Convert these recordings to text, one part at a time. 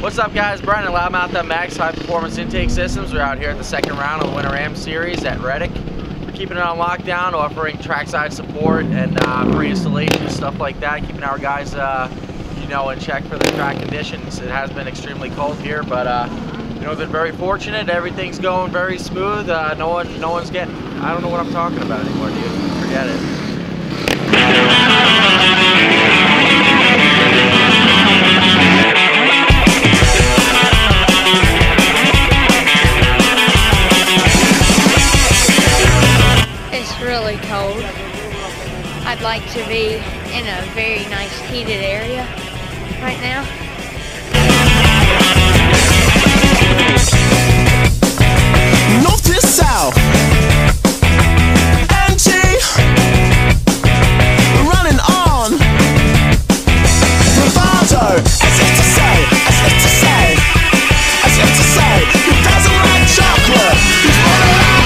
What's up guys, Brennan, Loudmouth at Max High Performance Intake Systems. We're out here at the second round of the Winter Ram Series at Reddick. We're keeping it on lockdown, offering trackside support and pre-installation, stuff like that, keeping our guys in check for the track conditions. It has been extremely cold here, but we've been very fortunate. Everything's going very smooth. No one's getting, I don't know what I'm talking about anymore, dude. Forget it. Really cold. I'd like to be in a very nice heated area right now. North to south, MG, running on, bravado, as if to say, you dazzle like chocolate, you fall out,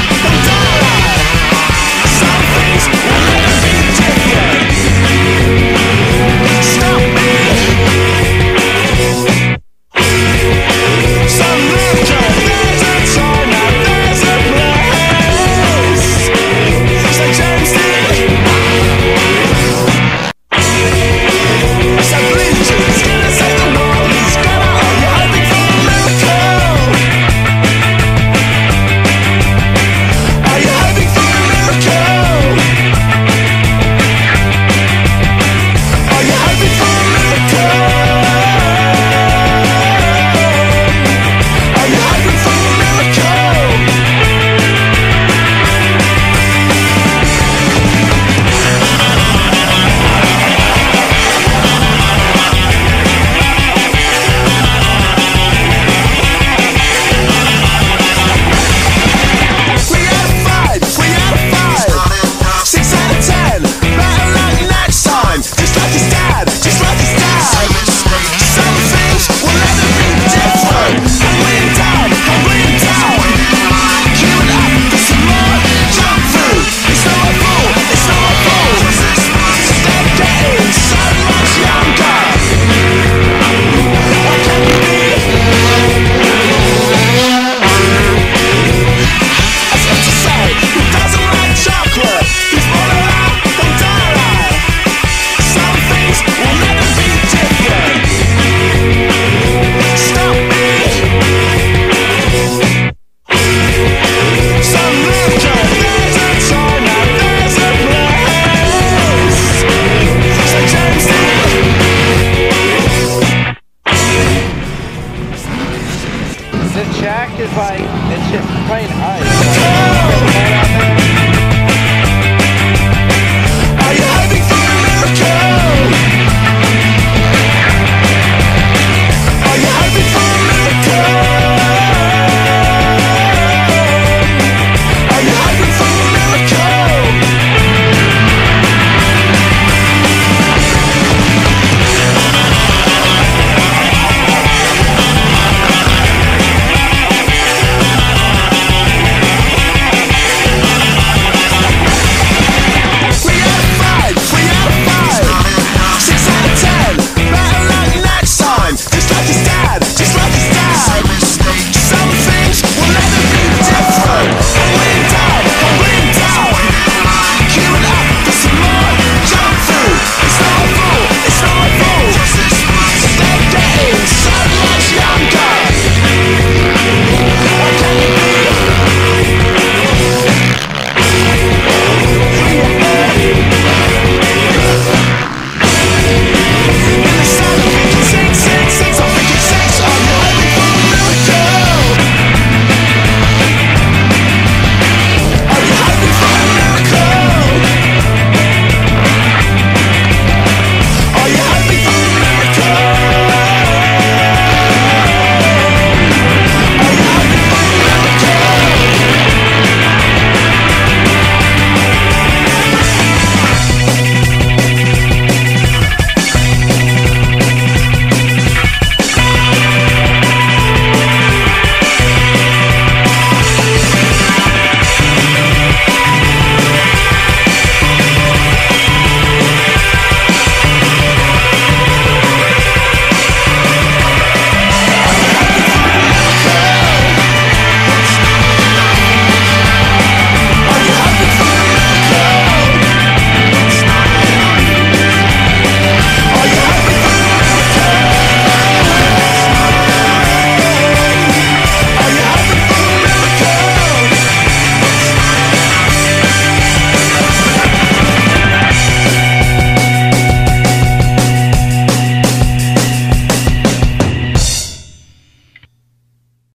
is by